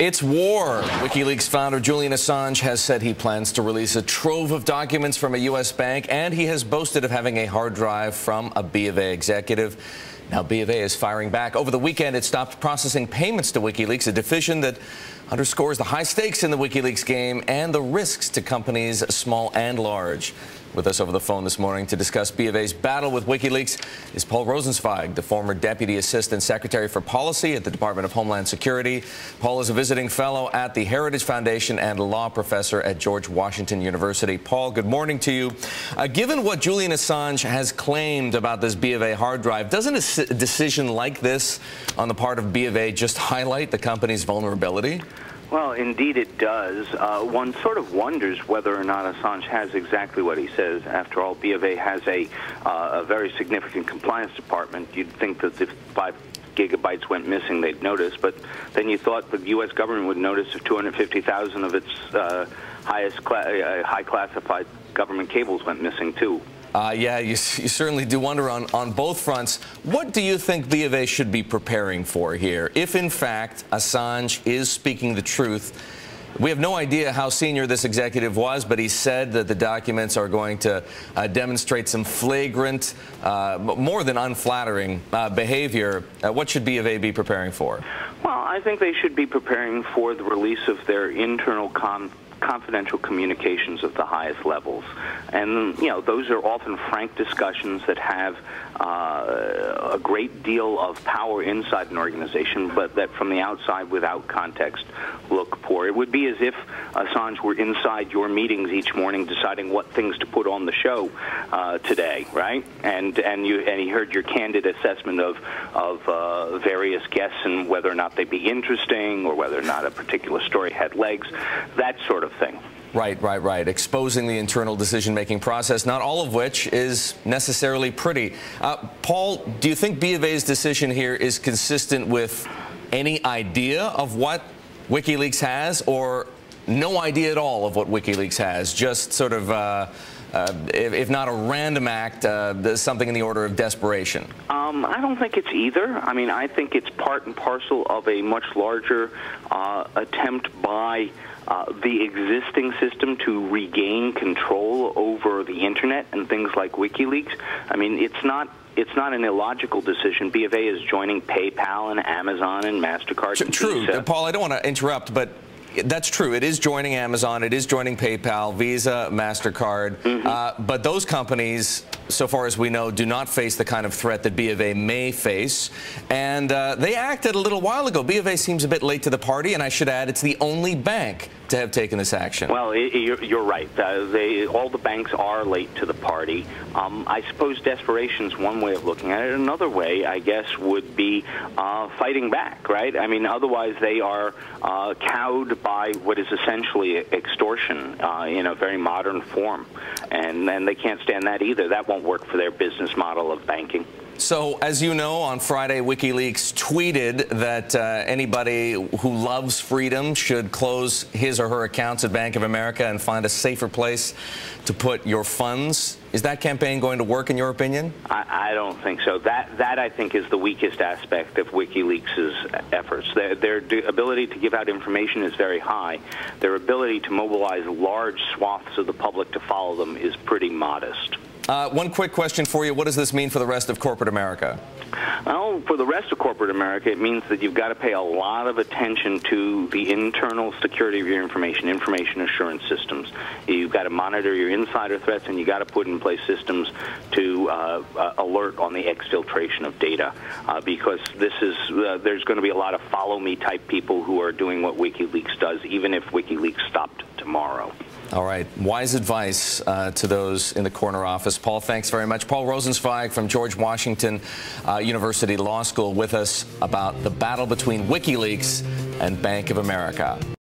It's war. WikiLeaks founder Julian Assange has said he plans to release a trove of documents from a U.S. bank, and he has boasted of having a hard drive from a B of A executive. Now, B of A is firing back. Over the weekend, it stopped processing payments to WikiLeaks, a decision that underscores the high stakes in the WikiLeaks game and the risks to companies small and large. With us over the phone this morning to discuss B of A's battle with WikiLeaks is Paul Rosenzweig, the former Deputy Assistant Secretary for Policy at the Department of Homeland Security. Paul is a visiting fellow at the Heritage Foundation and a law professor at George Washington University. Paul, good morning to you. Given what Julian Assange has claimed about this B of A hard drive, doesn't a decision like this on the part of B of A just highlight the company's vulnerability? Well, indeed it does. One sort of wonders whether or not Assange has exactly what he says. After all, B of A has a very significant compliance department. You'd think that if 5 gigabytes went missing, they'd notice. But then you thought the U.S. government would notice if 250,000 of its high classified government cables went missing, too. Yeah, you certainly do wonder on both fronts. What do you think B of A should be preparing for here? If, in fact, Assange is speaking the truth, we have no idea how senior this executive was, but he said that the documents are going to demonstrate some flagrant, more than unflattering behavior. What should B of A be preparing for? Well, I think they should be preparing for the release of their internal confidential communications of the highest levels. And, you know, those are often frank discussions that have a great deal of power inside an organization, but that from the outside, without context, look poor. It would be as if Assange were inside your meetings each morning deciding what things to put on the show today, right? And he heard your candid assessment of various guests and whether or not they'd be interesting or whether or not a particular story had legs, that sort of thing. Right. Exposing the internal decision-making process, not all of which is necessarily pretty. Paul, do you think B of A's decision here is consistent with any idea of what WikiLeaks has, or no idea at all of what WikiLeaks has, just sort of if not a random act, something in the order of desperation? I don't think it's either. I mean, I think it's part and parcel of a much larger attempt by the existing system to regain control over the internet and things like WikiLeaks. I mean, it's not an illogical decision. B of A is joining PayPal and Amazon and MasterCard. True. And Paul, I don't want to interrupt, but that's true. It is joining Amazon. It is joining PayPal, Visa, MasterCard. Mm-hmm. But those companies, so far as we know, do not face the kind of threat that B of A may face. And they acted a little while ago. B of A seems a bit late to the party, and I should add, it's the only bank to have taken this action. Well, you're right. All the banks are late to the party. I suppose desperation is one way of looking at it. Another way, I guess, would be fighting back, right? I mean, otherwise they are cowed by what is essentially extortion in a very modern form. And they can't stand that either. That won't work for their business model of banking. So, as you know, on Friday, WikiLeaks tweeted that anybody who loves freedom should close his or her accounts at Bank of America and find a safer place to put your funds. Is that campaign going to work, in your opinion? I don't think so. That I think, is the weakest aspect of WikiLeaks' efforts. Their ability to give out information is very high. Their ability to mobilize large swaths of the public to follow them is pretty modest. One quick question for you. What does this mean for the rest of corporate America? Well, for the rest of corporate America, it means that you've got to pay a lot of attention to the internal security of your information assurance systems. You've got to monitor your insider threats, and you've got to put in place systems to alert on the exfiltration of data, because this is there's going to be a lot of follow-me type people who are doing what WikiLeaks does, even if WikiLeaks stopped tomorrow. All right. Wise advice to those in the corner office. Paul, thanks very much. Paul Rosenzweig from George Washington University Law School with us about the battle between WikiLeaks and Bank of America.